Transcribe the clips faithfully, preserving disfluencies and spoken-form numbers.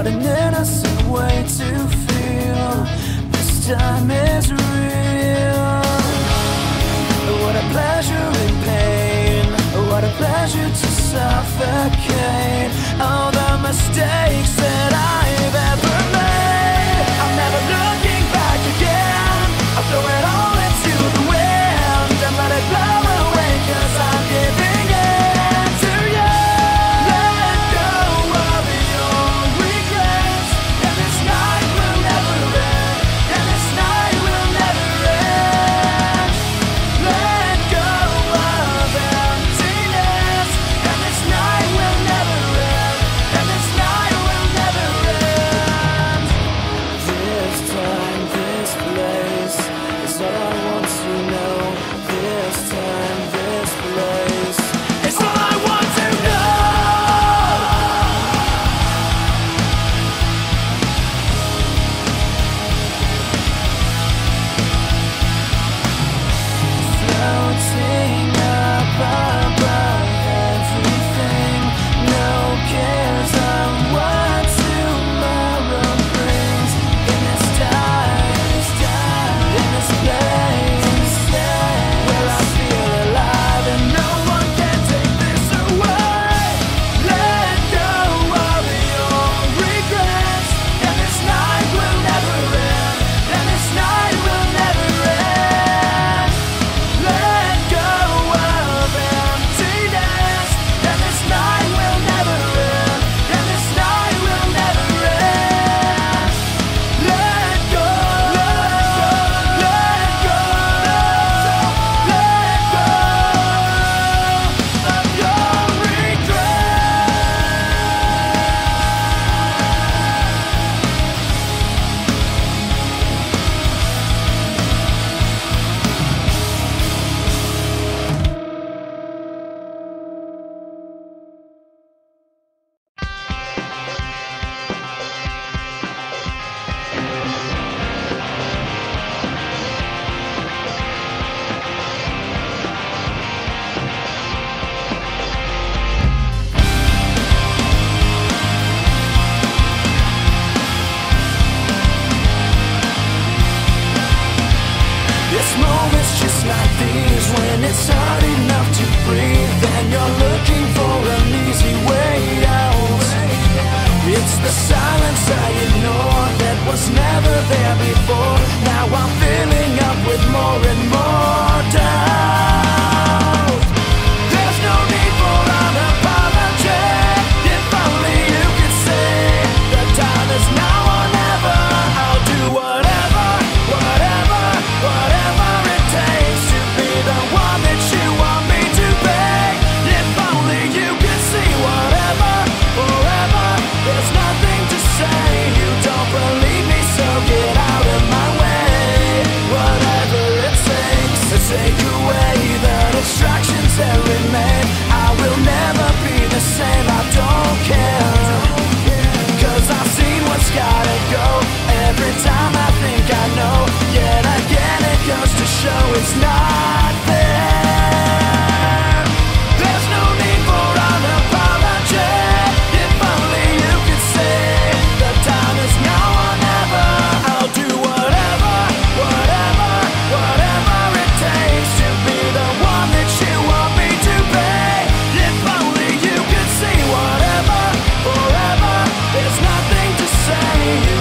What an innocent way to feel. This time is real. What a pleasure in pain. What a pleasure to suffocate all the mistakes that I've ever made. I'm never looking back again. I'll throw it all into the wind and let it blow away, 'cause I'm giving.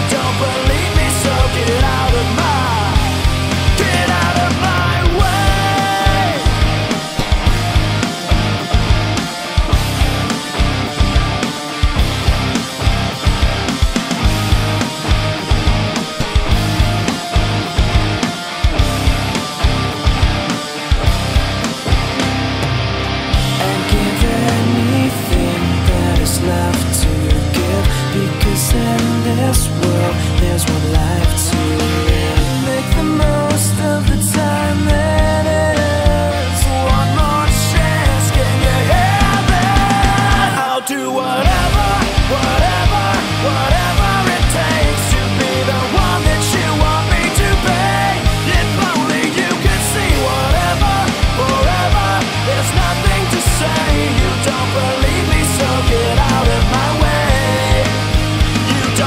Don't believe me, so get out of my way. You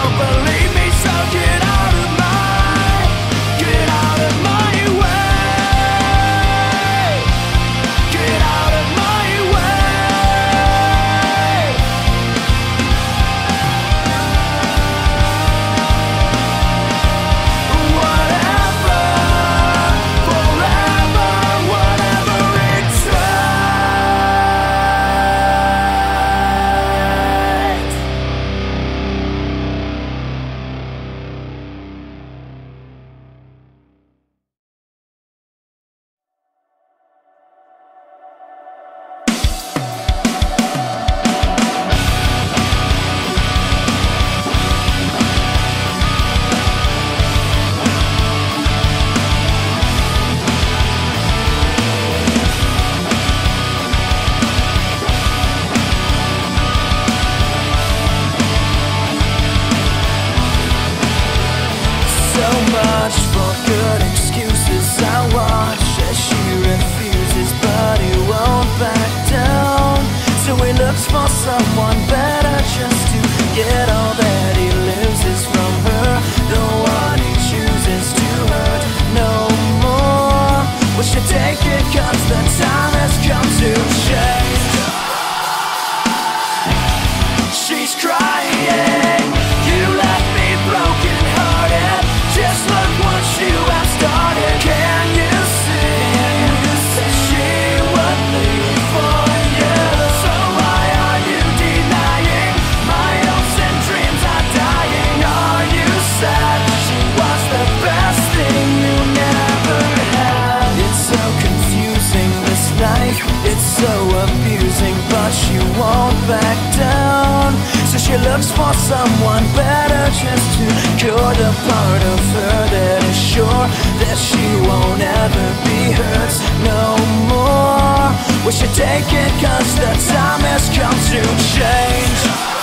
She refuses, but he won't back down. So he looks for someone better just to get all that he loses from her. The one he chooses to hurt no more. We should take it, 'cause the time has come to change. She's crying, "You left me broken hearted. Just look what you have started. Can you she won't back down, so she looks for someone better just to cure the part of her that is sure that she won't ever be hurt no more. We should take it, 'cause the time has come to change.